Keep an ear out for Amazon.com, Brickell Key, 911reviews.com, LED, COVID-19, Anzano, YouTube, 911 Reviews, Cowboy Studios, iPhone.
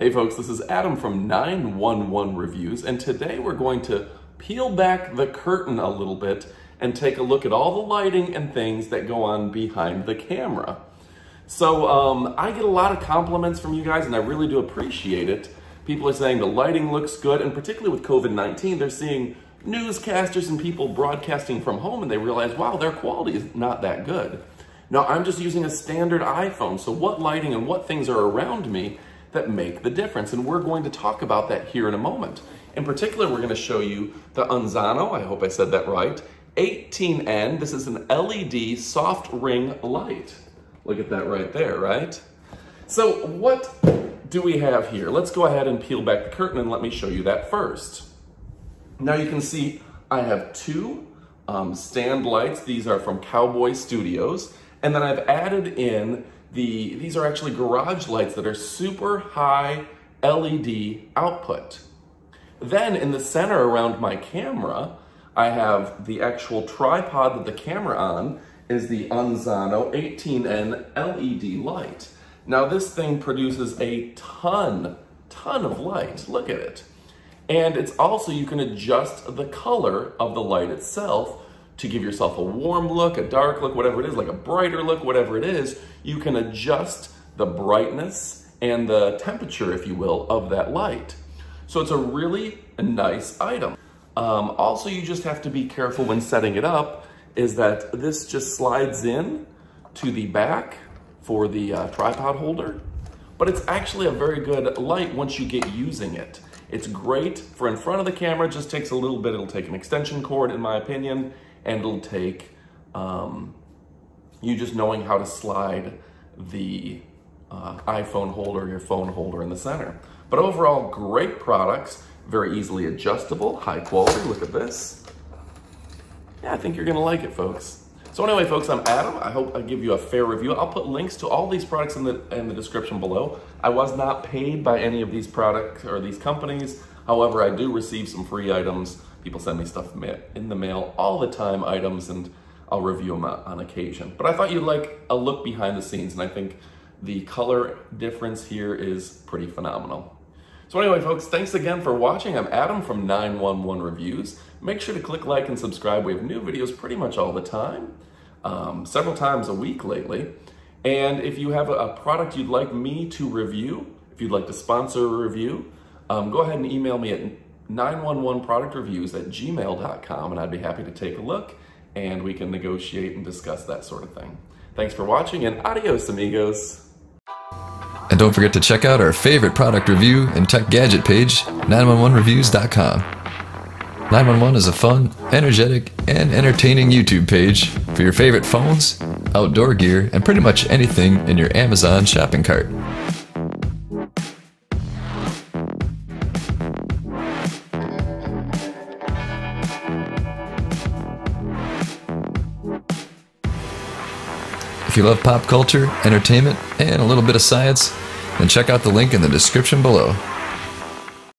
Hey folks, this is Adam from 911 Reviews, and today we're going to peel back the curtain a little bit and take a look at all the lighting and things that go on behind the camera. So I get a lot of compliments from you guys, and I really do appreciate it. People are saying the lighting looks good, and particularly with COVID-19, they're seeing newscasters and people broadcasting from home, and they realize, wow, their quality is not that good. Now, I'm just using a standard iPhone, so what lighting and what things are around me that make the difference? And we're going to talk about that here in a moment. In particular, we're going to show you the Anzano, I hope I said that right, 18N. This is an LED soft ring light. Look at that right there, right? So what do we have here? Let's go ahead and peel back the curtain and let me show you that first. Now you can see I have two stand lights. These are from Cowboy Studios. And then I've added in these are actually garage lights that are super high LED output. Then in the center around my camera, I have the actual tripod that the camera on is the Anzano 18N LED light. Now this thing produces a ton of light. Look at it. And it's also, you can adjust the color of the light itself to give yourself a warm look, a dark look, whatever it is, like a brighter look, whatever it is. You can adjust the brightness and the temperature, if you will, of that light. So it's a really nice item. Also, you just have to be careful when setting it up, is that this just slides in to the back for the tripod holder, but it's actually a very good light once you get using it. It's great for in front of the camera, just takes a little bit. It'll take an extension cord, in my opinion, and it'll take you just knowing how to slide the iPhone holder, your phone holder in the center. But overall, great products, very easily adjustable, high quality. Look at this. Yeah, I think you're gonna like it, folks. So anyway, folks, I'm Adam. I hope I give you a fair review. I'll put links to all these products in the description below. I was not paid by any of these products or these companies. However, I do receive some free items. People send me stuff in the mail all the time, items, and I'll review them on occasion. But I thought you'd like a look behind the scenes, and I think the color difference here is pretty phenomenal. So anyway, folks, thanks again for watching. I'm Adam from 911 Reviews. Make sure to click like and subscribe. We have new videos pretty much all the time, several times a week lately. And if you have a product you'd like me to review, if you'd like to sponsor a review, go ahead and email me at 911productreviews@gmail.com, and I'd be happy to take a look, and we can negotiate and discuss that sort of thing. Thanks for watching, and adios, amigos. And don't forget to check out our favorite product review and tech gadget page, 911reviews.com. 911 is a fun, energetic, and entertaining YouTube page for your favorite phones, outdoor gear, and pretty much anything in your Amazon shopping cart. If you love pop culture, entertainment, and a little bit of science, then check out the link in the description below.